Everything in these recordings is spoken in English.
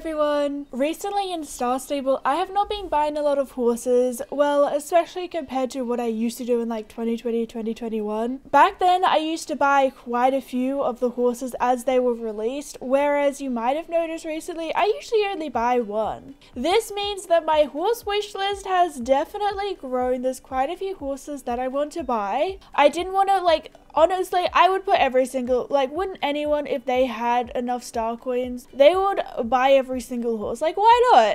everyone! Recently in Star Stable, I have not been buying a lot of horses, well, especially compared to what I used to do in like 2020, 2021. Back then, I used to buy quite a few of the horses as they were released, whereas you might have noticed recently, I usually only buy one. This means that my horse wish list has definitely grown. There's quite a few horses that I want to buy. I didn't want to like, honestly, I would put every single, like, wouldn't anyone, if they had enough star coins, they would buy every single horse. Like, why not?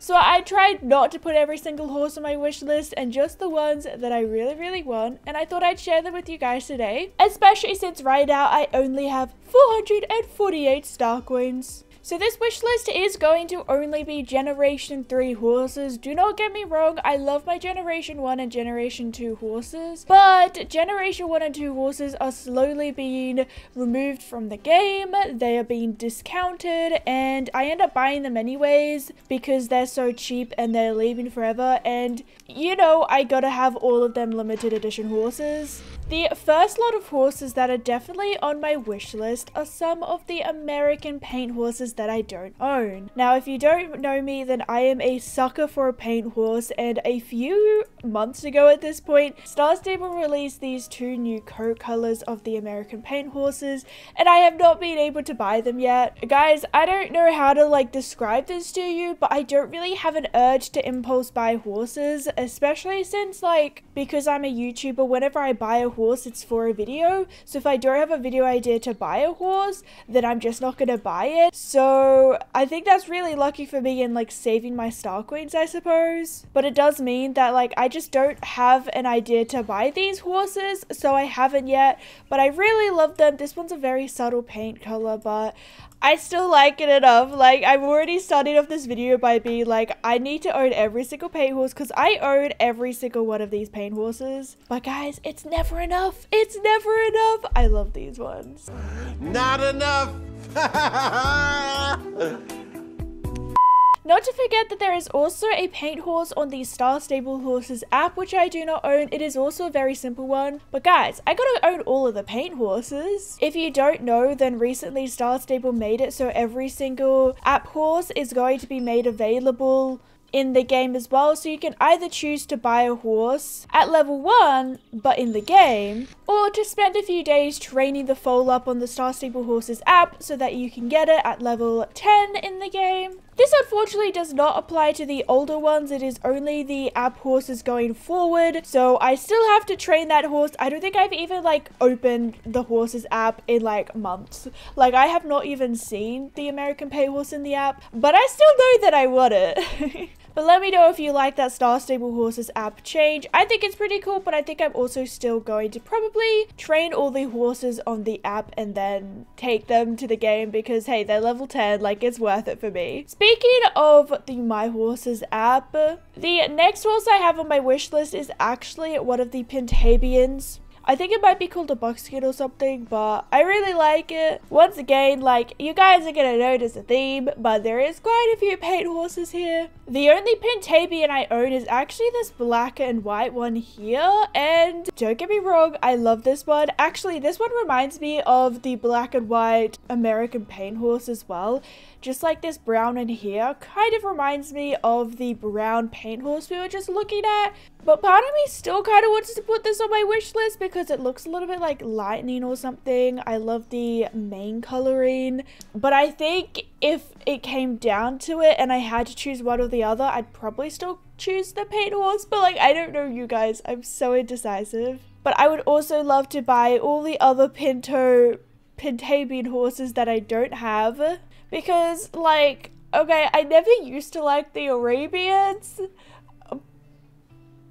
So I tried not to put every single horse on my wish list and just the ones that I really want, and I thought I'd share them with you guys today, especially since right now I only have 448 star coins. So this wish list is going to only be Generation 3 horses. Do not get me wrong, I love my Generation 1 and Generation 2 horses, but Generation 1 and 2 horses are slowly being removed from the game. They are being discounted, and I end up buying them anyways because they're so cheap and they're leaving forever, and you know, I gotta have all of them limited edition horses. The first lot of horses that are definitely on my wish list are some of the American paint horses that I don't own. Now, if you don't know me, then I am a sucker for a paint horse, and a few months ago at this point, Star Stable released these two new coat colors of the American paint horses, and I have not been able to buy them yet. Guys, I don't know how to like describe this to you, but I don't really have an urge to impulse buy horses, especially since like, because I'm a YouTuber, whenever I buy a horse, it's for a video. So if I don't have a video idea to buy a horse, then I'm just not gonna buy it. So I think that's really lucky for me in like saving my star coins, I suppose, but it does mean that like I just don't have an idea to buy these horses, so I haven't yet, but I really love them. This one's a very subtle paint color, but I still like it enough. Like, I've already started off this video by being like, I need to own every single paint horse because I own every single one of these paint horses. But guys, it's never enough. It's never enough. I love these ones. Not enough. Not to forget that there is also a paint horse on the Star Stable Horses app, which I do not own. It is also a very simple one. But guys, I gotta own all of the paint horses. If you don't know, then recently Star Stable made it so every single app horse is going to be made available in the game as well, so you can either choose to buy a horse at level 1 but in the game, or to spend a few days training the foal up on the Star Stable Horses app so that you can get it at level 10 in the game. This unfortunately does not apply to the older ones. It is only the app horses going forward, so I still have to train that horse. I don't think I've even like opened the horses app in like months. Like, I have not even seen the American paint horse in the app, but I still know that I want it. But let me know if you like that Star Stable Horses app change. I think it's pretty cool, but I think I'm also still going to probably train all the horses on the app and then take them to the game because, hey, they're level 10. Like, it's worth it for me. Speaking of the My Horses app, the next horse I have on my wish list is actually one of the Pentabians. I think it might be called a buckskin or something, but I really like it. Once again, like, you guys are gonna notice a theme, but there is quite a few paint horses here. The only Pentabian I own is actually this black and white one here, and don't get me wrong, I love this one. Actually, this one reminds me of the black and white American paint horse as well. Just like this brown in here kind of reminds me of the brown paint horse we were just looking at. But part of me still kind of wants to put this on my wish list because it looks a little bit like lightning or something. I love the mane coloring. But I think if it came down to it and I had to choose one or the other, I'd probably still choose the paint horse. But like, I don't know, you guys. I'm so indecisive. But I would also love to buy all the other Pentabian horses that I don't have. Because, like, okay, I never used to like the Arabians,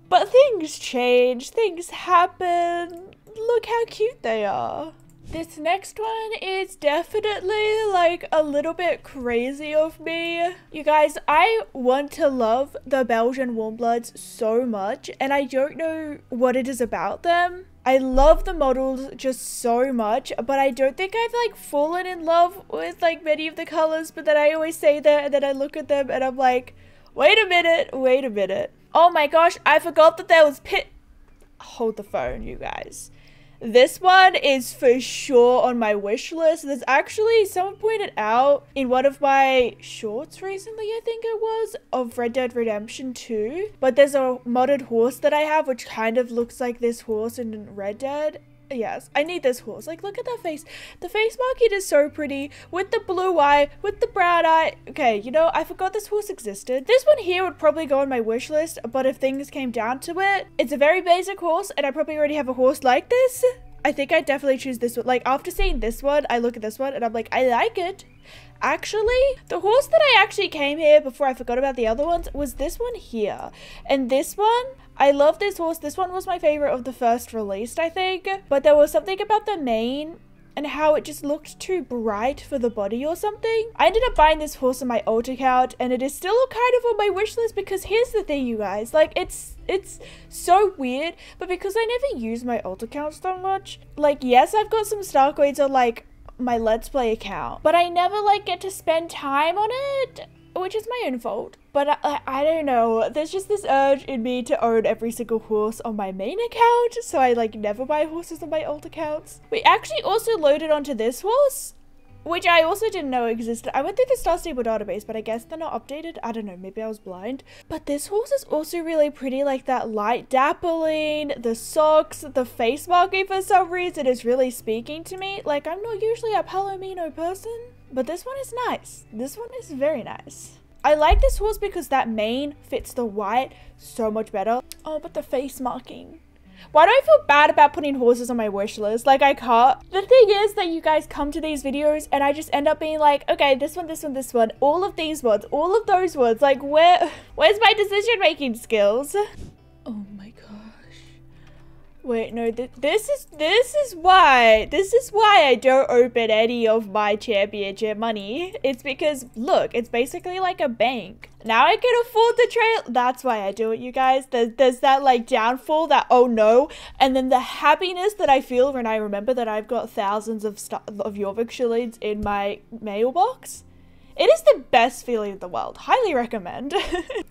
but things change, things happen. Look how cute they are. This next one is definitely like a little bit crazy of me. You guys, I want to love the Belgian Warmbloods so much, and I don't know what it is about them. I love the models just so much, but I don't think I've like fallen in love with like many of the colors, but then I always say that and then I look at them and I'm like, wait a minute. Oh my gosh, I forgot that there was hold the phone, you guys. This one is for sure on my wish list. There's actually, someone pointed out in one of my shorts recently, I think it was, of Red Dead Redemption 2. But there's a modded horse that I have, which kind of looks like this horse in Red Dead. Yes, I need this horse. Like, look at that face. The face market is so pretty with the blue eye, with the brown eye. Okay, you know, I forgot this horse existed. This one here would probably go on my wish list, but if things came down to it, it's a very basic horse, and I probably already have a horse like this. I think I'd definitely choose this one. Like, after seeing this one, I look at this one, and I'm like, I like it. Actually, the horse that I actually came here before I forgot about the other ones was this one here. And this one, I love this horse. This one was my favorite of the first released, I think. But there was something about the mane and how it just looked too bright for the body or something. I ended up buying this horse on my alt account, and it is still kind of on my wish list because here's the thing, you guys. Like, it's so weird, but because I never use my alt account so much, like, yes, I've got some star coins on, like, my Let's Play account, but I never, like, get to spend time on it, which is my own fault. But I don't know, there's just this urge in me to own every single horse on my main account, so I, like, never buy horses on my old accounts. We actually also loaded onto this horse, which I also didn't know existed. I went through the Star Stable database, but I guess they're not updated. I don't know, maybe I was blind. But this horse is also really pretty, like that light dappling, the socks, the face marking for some reason is really speaking to me. Like, I'm not usually a palomino person, but this one is nice. This one is very nice. I like this horse because that mane fits the white so much better. Oh, but the face marking. Why do I feel bad about putting horses on my wish list? Like, I can't. The thing is that you guys come to these videos and I just end up being like, okay, this one, this one, this one, all of these ones, all of those ones. Like, where's my decision-making skills? Oh my gosh. Wait, no, this is why I don't open any of my championship money. It's because, look, it's basically like a bank. Now I can afford the trail. That's why I do it, you guys. There's that, like, downfall, that oh no, and then the happiness that I feel when I remember that I've got thousands of Jorvik shillings in my mailbox. It is the best feeling in the world. Highly recommend.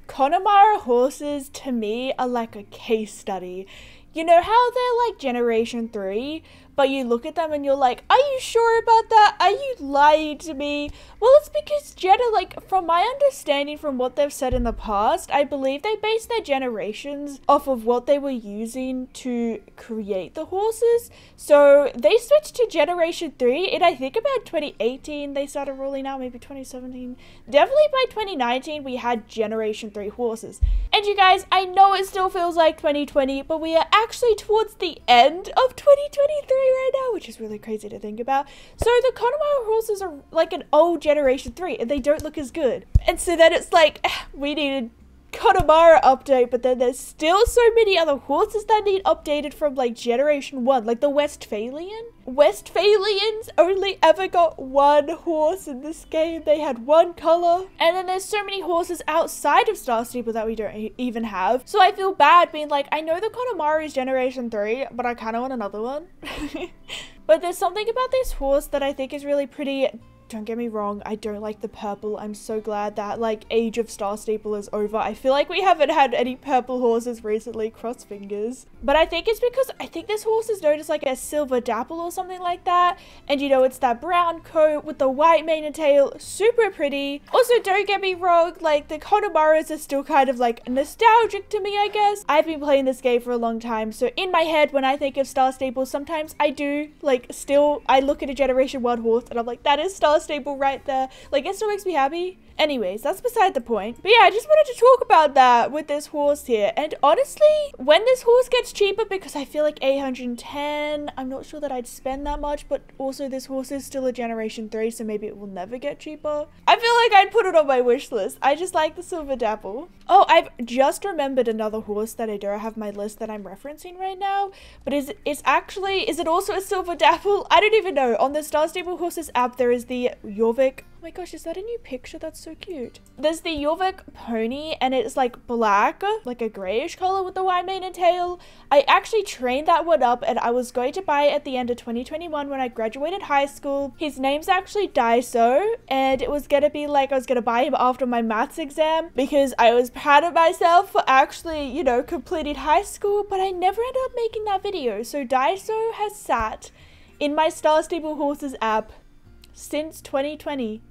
Connemara horses to me are like a case study. You know how they're like Generation 3, but you look at them and you're like, are you sure about that? Are you lying to me? Well, it's because like, from my understanding from what they've said in the past, I believe they based their generations off of what they were using to create the horses. So they switched to Generation 3 in, I think, about 2018, they started rolling out, maybe 2017. Definitely by 2019, we had Generation 3 horses. And you guys, I know it still feels like 2020, but we are actually towards the end of 2023 right now, which is really crazy to think about. So the Connemara horses are like an old Generation 3 and they don't look as good. And so then it's like, we need a Connemara update, but then there's still so many other horses that need updated from, like, Generation 1, like the Westphalian. Westphalians only ever got one horse in this game. They had one color. And then there's so many horses outside of Star Stable that we don't even have. So I feel bad being like, I know the Connemara is Generation 3, but I kind of want another one. But there's something about this horse that I think is really pretty. Don't get me wrong, I don't like the purple. I'm so glad that, like, age of Star Stable is over. I feel like we haven't had any purple horses recently, cross fingers. But I think it's because I think this horse is known as, like, a silver dapple or something like that. And, you know, it's that brown coat with the white mane and tail. Super pretty. Also, don't get me wrong, like, the Connemaras are still kind of, like, nostalgic to me, I guess. I've been playing this game for a long time, so in my head, when I think of Star Stable, sometimes I do, like, still, I look at a Generation 1 horse and I'm like, that is Star Stable right there. Like, it still makes me happy. Anyways, that's beside the point. But yeah, I just wanted to talk about that with this horse here. And honestly, when this horse gets cheaper, because I feel like 810, I'm not sure that I'd spend that much, but also this horse is still a Generation 3, so maybe it will never get cheaper. I feel like I'd put it on my wish list. I just like the silver dapple. Oh, I've just remembered another horse that I don't have my list that I'm referencing right now, but is it also a silver dapple? I don't even know. On the Star Stable Horses app, there is the Jorvik Oh my gosh, is that a new picture? That's so cute. There's the Jorvik pony and it's like black, like a grayish color with the wide mane and tail. I actually trained that one up and I was going to buy it at the end of 2021 when I graduated high school. His name's actually Daiso and it was gonna be like I was gonna buy him after my maths exam because I was proud of myself for actually, you know, completing high school, but I never ended up making that video. So Daiso has sat in my Star Stable Horses app since 2021.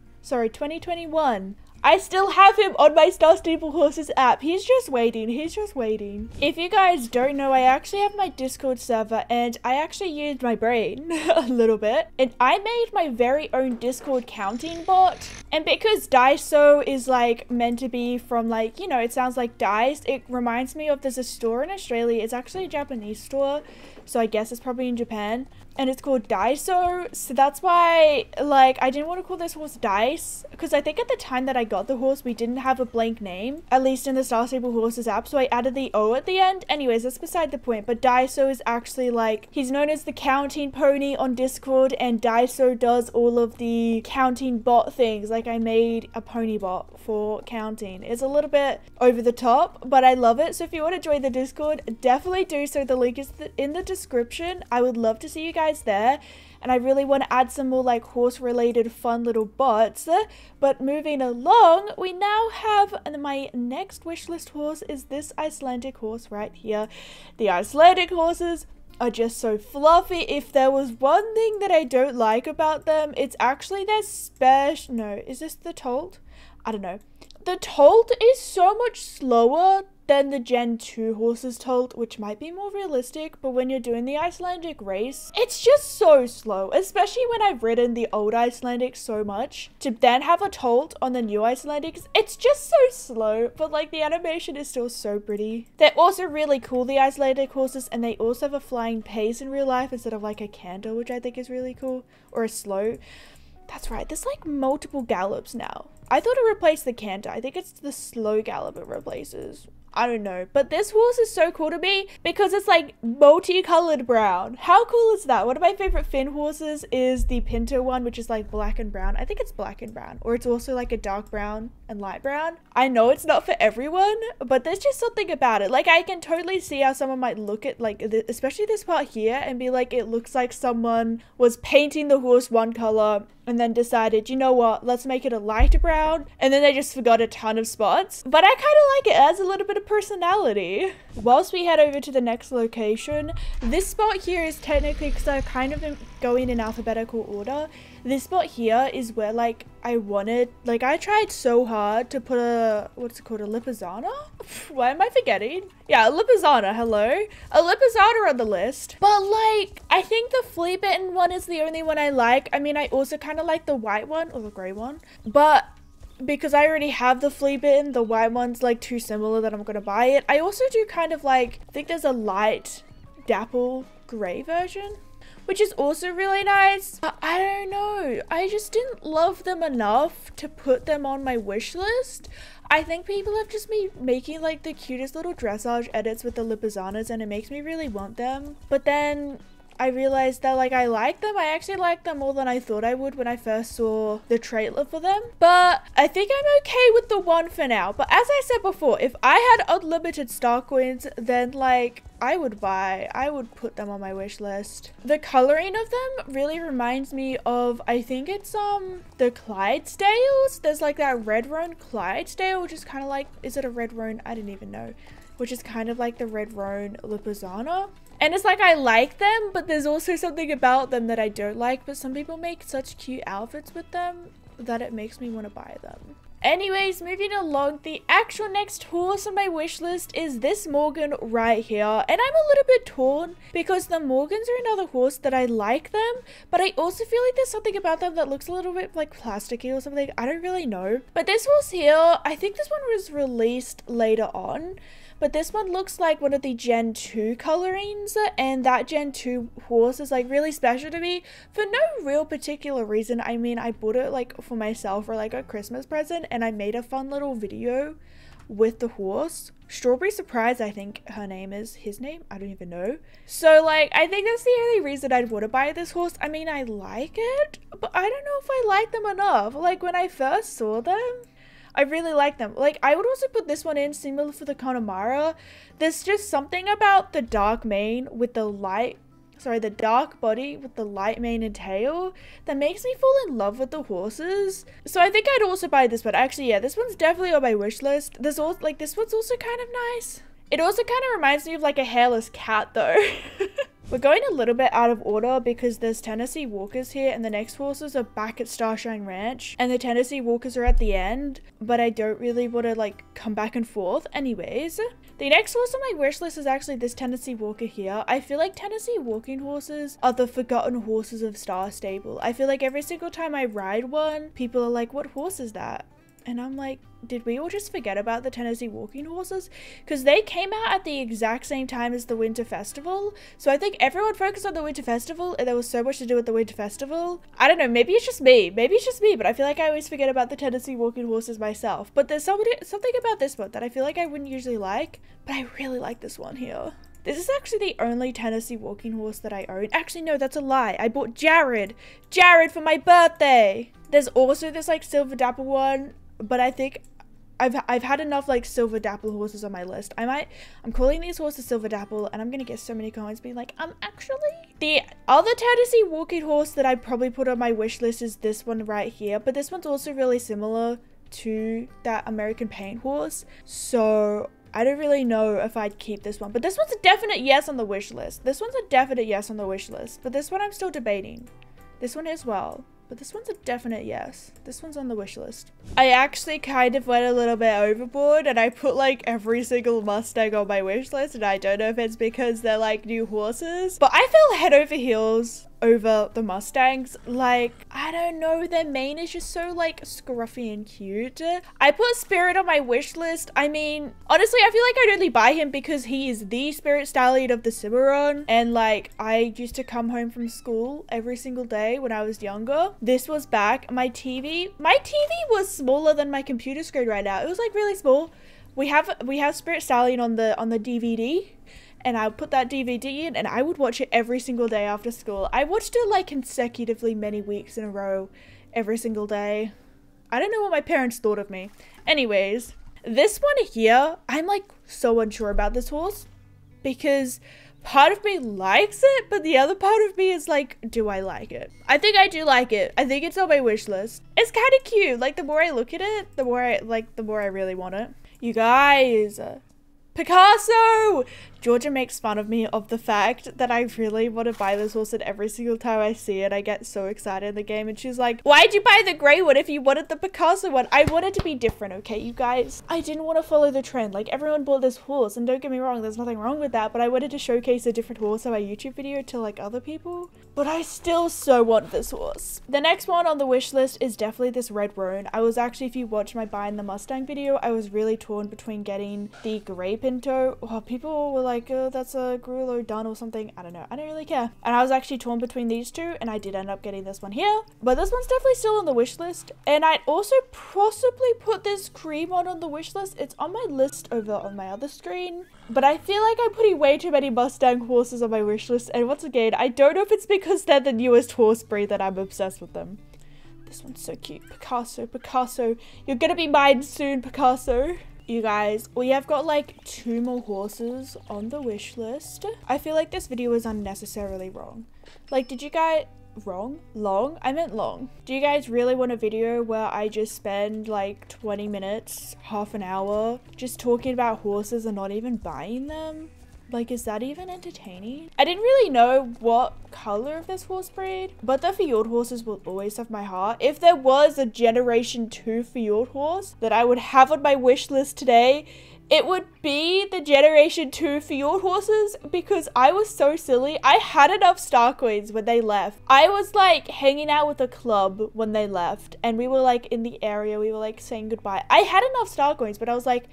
I still have him on my Star Stable Horses app. He's just waiting. He's just waiting. If you guys don't know, I actually have my Discord server and I actually used my brain a little bit. And I made my very own Discord counting bot. And because Daiso is like meant to be from like, you know, it sounds like dice. It reminds me of there's a store in Australia. It's actually a Japanese store. So I guess it's probably in Japan. And it's called Daiso, so that's why, like, I didn't want to call this horse Dice, because I think at the time that I got the horse, we didn't have a blank name, at least in the Star Stable Horses app, so I added the O at the end. Anyways, that's beside the point, but Daiso is actually, like, he's known as the counting pony on Discord, and Daiso does all of the counting bot things. Like, I made a pony bot for counting. It's a little bit over the top, but I love it, so if you want to join the Discord, definitely do so. The link is in the description. I would love to see you guys there, and I really want to add some more like horse related fun little bots. But moving along, we now have, and my next wishlist horse is this Icelandic horse right here. The Icelandic horses are just so fluffy. If there was one thing that I don't like about them, it's actually their special, no, is this the Tolt? I don't know. The Tolt is so much slower than the Gen 2 horses Tolt, which might be more realistic, but when you're doing the Icelandic race, it's just so slow, especially when I've ridden the old Icelandic so much. To then have a Tolt on the new Icelandics, it's just so slow, but like the animation is still so pretty. They're also really cool, the Icelandic horses, and they also have a flying pace in real life instead of like a canter, which I think is really cool, or a slow. That's right, there's like multiple gallops now. I thought it replaced the canter. I think it's the slow gallop it replaces. I don't know, but this horse is so cool to me because it's like multicolored brown. How cool is that? One of my favorite Finn horses is the Pinto one, which is like black and brown. I think it's black and brown, or it's also like a dark brown and light brown. I know it's not for everyone, but there's just something about it. Like I can totally see how someone might look at like, especially this part here, and be like, it looks like someone was painting the horse one color and then decided, you know what, let's make it a lighter brown, and then they just forgot a ton of spots. But I kind of like it. It adds a little bit of personality. Whilst we head over to the next location, this spot here is technically, because I kind of going in alphabetical order, this spot here is where like I wanted, like I tried so hard to put a, what's it called, a Lipizzana? Why am I forgetting? Yeah, a Lipizzana, hello? A Lipizzana on the list. But like, I think the flea bitten one is the only one I like. I mean, I also kind of like the white one or the gray one, but because I already have the flea bitten, the white one's like too similar that I'm gonna buy it. I also do kind of like, I think there's a light dapple gray version, which is also really nice. I don't know, I just didn't love them enough to put them on my wish list. I think people have just been making like the cutest little dressage edits with the Lipizzanas, and it makes me really want them. But then I realized that like I like them. I actually like them more than I thought I would when I first saw the trailer for them. But I think I'm okay with the one for now. But as I said before, if I had unlimited star coins, then like I would put them on my wish list. The coloring of them really reminds me of, I think it's the Clydesdales. There's like that red roan Clydesdale, which is kind of like, is it a red roan? I didn't even know. Which is kind of like the red roan Lipizzana. And it's like, I like them, but there's also something about them that I don't like. But some people make such cute outfits with them that it makes me want to buy them. Anyways, moving along, the actual next horse on my wish list is this Morgan right here. And I'm a little bit torn because the Morgans are another horse that I like them, but I also feel like there's something about them that looks a little bit like plasticky or something. I don't really know. But this horse here, I think this one was released later on. But this one looks like one of the Gen 2 colorings, and that Gen 2 horse is like really special to me for no real particular reason. I mean, I bought it like for myself for like a Christmas present, and I made a fun little video with the horse. Strawberry Surprise, I think her name is. His name? I don't even know. So, like, I think that's the only reason I'd want to buy this horse. I mean, I like it, but I don't know if I like them enough. Like, when I first saw them, I really like them. Like, I would also put this one in, similar for the Connemara. There's just something about the dark mane with the light... Sorry, the dark body with the light mane and tail that makes me fall in love with the horses. So I think I'd also buy this one. Actually, yeah, this one's definitely on my wish list. There's also, like, this one's also kind of nice. It also kind of reminds me of, like, a hairless cat, though. We're going a little bit out of order because there's Tennessee Walkers here and the next horses are back at Starshine Ranch and the Tennessee Walkers are at the end, but I don't really want to, like, come back and forth anyways. The next horse on my wish list is actually this Tennessee Walker here. I feel like Tennessee Walking horses are the forgotten horses of Star Stable. I feel like every single time I ride one, people are like, what horse is that? And I'm like, did we all just forget about the Tennessee Walking horses? Because they came out at the exact same time as the Winter Festival. So I think everyone focused on the Winter Festival and there was so much to do with the Winter Festival. I don't know, maybe it's just me. Maybe it's just me, but I feel like I always forget about the Tennessee Walking horses myself. But there's something about this one that I feel like I wouldn't usually like, but I really like this one here. This is actually the only Tennessee Walking horse that I own. Actually, no, that's a lie. I bought Jared for my birthday. There's also this, like, Silver Dapper one. But I think I've had enough, like, Silver Dapple horses on my list. I'm calling these horses Silver Dapple, and I'm gonna get so many comments being like, actually? The other Tennessee Walking horse that I probably put on my wish list is this one right here, but this one's also really similar to that American Paint horse, so I don't really know if I'd keep this one. But this one's a definite yes on the wish list. This one's a definite yes on the wish list, but this one I'm still debating. This one as well. But this one's a definite yes. This one's on the wish list. I actually kind of went a little bit overboard and I put, like, every single Mustang on my wish list, and I don't know if it's because they're, like, new horses, but I fell head over heels over the Mustangs. Like, I don't know, their mane is just so, like, scruffy and cute. I put Spirit on my wish list. I mean, honestly, I feel like I'd only buy him because he is the Spirit Stallion of the Cimarron, and, like, I used to come home from school every single day when I was younger. This was back, my TV was smaller than my computer screen right now. It was, like, really small. We have Spirit Stallion on the DVD, and I would put that DVD in and I would watch it every single day after school. I watched it, like, consecutively many weeks in a row, every single day. I don't know what my parents thought of me. Anyways, this one here, I'm, like, so unsure about this horse because part of me likes it, but the other part of me is like, do I like it? I think I do like it. I think it's on my wish list. It's kind of cute. Like, the more I look at it, the more I really want it. You guys, Picasso! Georgia makes fun of me of the fact that I really want to buy this horse, and every single time I see it, I get so excited in the game, and she's like, why'd you buy the grey one if you wanted the Picasso one? I wanted to be different, okay, you guys? I didn't want to follow the trend. Like, everyone bought this horse, and don't get me wrong, there's nothing wrong with that, but I wanted to showcase a different horse on my YouTube video to, like, other people. But I still so want this horse. The next one on the wish list is definitely this Red Roan. I was actually, if you watch my buying the Mustang video, I was really torn between getting the grey Pinto. Oh, people were like, oh, that's a Grulo Dunn or something. I don't know. I don't really care. And I was actually torn between these two, and I did end up getting this one here. But this one's definitely still on the wish list. And I'd also possibly put this cream on the wish list. It's on my list over on my other screen. But I feel like I'm putting way too many Mustang horses on my wish list. And once again, I don't know if it's because they're the newest horse breed that I'm obsessed with them. This one's so cute. Picasso, Picasso. You're gonna be mine soon, Picasso. You guys, we have got, like, 2 more horses on the wish list. I feel like this video is unnecessarily wrong. Like, did you guys... Wrong? Long? I meant long. Do you guys really want a video where I just spend, like, 20 minutes, half an hour, just talking about horses and not even buying them? Like, is that even entertaining? I didn't really know what color of this horse breed, but the Fjord horses will always have my heart. If there was a Generation 2 Fjord horse that I would have on my wish list today, it would be the Generation 2 Fjord horses, because I was so silly. I had enough Star Coins when they left. I was, like, hanging out with a club when they left, and we were, like, in the area. We were, like, saying goodbye. I had enough Star Coins, but I was like,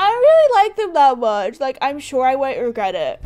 I don't really like them that much. Like, I'm sure I won't regret it.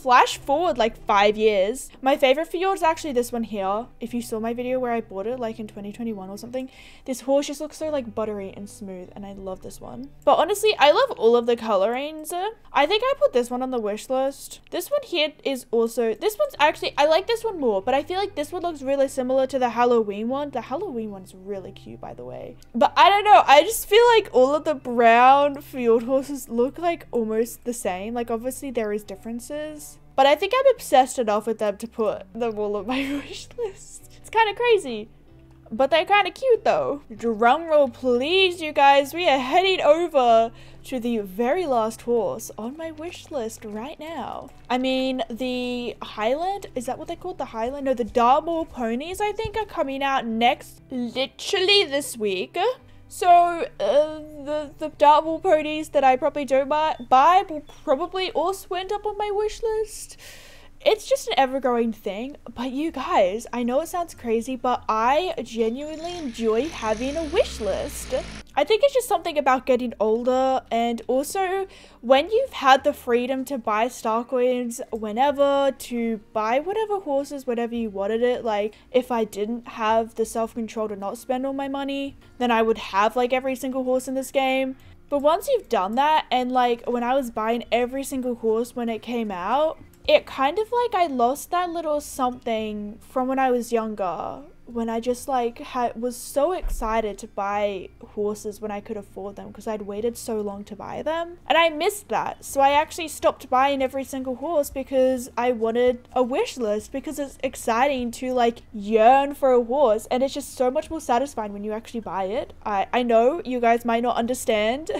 flash forward like 5 years. My favorite field is actually this one here. If you saw my video where I bought it like in 2021 or something, this horse just looks so like buttery and smooth, and I love this one. But honestly, I love all of the colorings. I think I put this one on the wish list. This one here is also, this one's actually, I like this one more, but I feel like this one looks really similar to the Halloween one. The Halloween one's really cute, by the way. But I don't know, I just feel like all of the brown field horses look like almost the same. Like obviously there is differences, but I think I'm obsessed enough with them to put them all on my wish list. It's kind of crazy, but they're kind of cute though. Drum roll please, you guys. We are heading over to the very last horse on my wish list right now. I mean, the Highland, is that what they called? The Highland? No, the Dartmoor ponies, I think, are coming out next, literally this week. So the Dartmoor ponies that I probably don't buy will probably also end up on my wish list. It's just an ever-growing thing. But you guys, I know it sounds crazy, but I genuinely enjoy having a wish list. I think it's just something about getting older, and also when you've had the freedom to buy star coins whenever, to buy whatever horses whenever you wanted it. Like if I didn't have the self-control to not spend all my money, then I would have like every single horse in this game. But once you've done that, and like when I was buying every single horse when it came out, it kind of like I lost that little something from when I was younger, when I just like was so excited to buy horses when I could afford them, because I'd waited so long to buy them, and I missed that. So I actually stopped buying every single horse because I wanted a wish list, because it's exciting to like yearn for a horse, and it's just so much more satisfying when you actually buy it. I know you guys might not understand,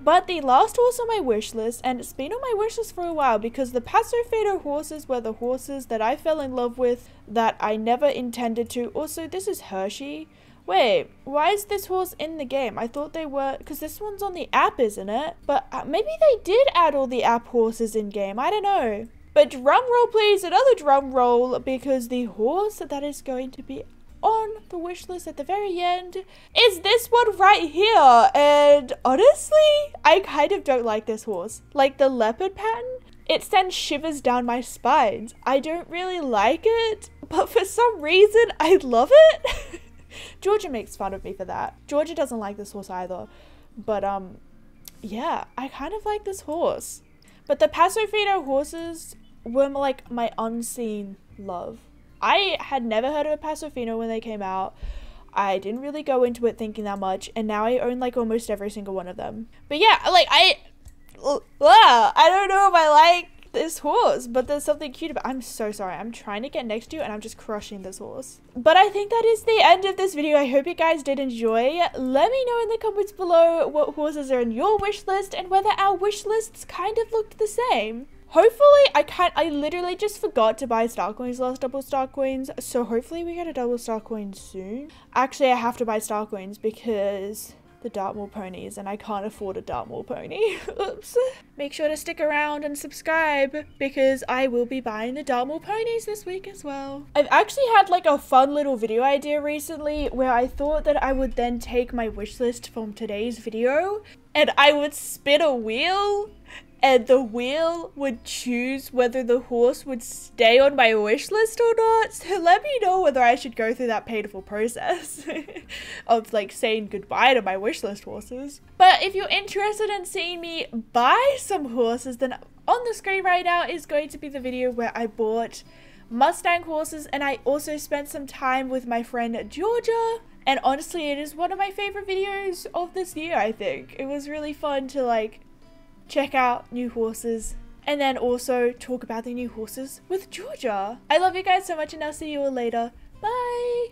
but the last horse on my wish list, and it's been on my wish list for a while, because the Paso Fino horses were the horses that I fell in love with that I never intended to. Also, this is Hershey. Wait, why is this horse in the game? I thought they were, because this one's on the app, isn't it? But maybe they did add all the app horses in game. I don't know. But drum roll, please. Another drum roll, because the horse that is going to be on the wish list at the very end is this one right here. And honestly, I kind of don't like this horse. Like the leopard pattern, it sends shivers down my spines. I don't really like it, but for some reason, I love it. Georgia makes fun of me for that. Georgia doesn't like this horse either. But yeah, I kind of like this horse. But the Paso Fino horses were like my unseen love. I had never heard of a Paso Fino when they came out. I didn't really go into it thinking that much. And now I own like almost every single one of them. But yeah, like I don't know if I like this horse, but there's something cute about it. I'm so sorry, I'm trying to get next to you and I'm just crushing this horse. But I think that is the end of this video. I hope you guys did enjoy. Let me know in the comments below what horses are in your wish list, and whether our wish lists kind of looked the same. Hopefully, I literally just forgot to buy star coins last double star coins, so hopefully we get a double star coin soon. Actually, I have to buy star coins because the Dartmoor ponies, and I can't afford a Dartmoor pony. Oops. Make sure to stick around and subscribe, because I will be buying the Dartmoor ponies this week as well. I've actually had like a fun little video idea recently where I thought that I would then take my wish list from today's video and I would spin a wheel, and the wheel would choose whether the horse would stay on my wish list or not. So let me know whether I should go through that painful process of like saying goodbye to my wish list horses. But if you're interested in seeing me buy some horses, then on the screen right now is going to be the video where I bought Mustang horses, and I also spent some time with my friend Georgia. And honestly, it is one of my favorite videos of this year, I think. It was really fun to like check out new horses, and then also talk about the new horses with Georgia. I love you guys so much, and I'll see you all later. Bye!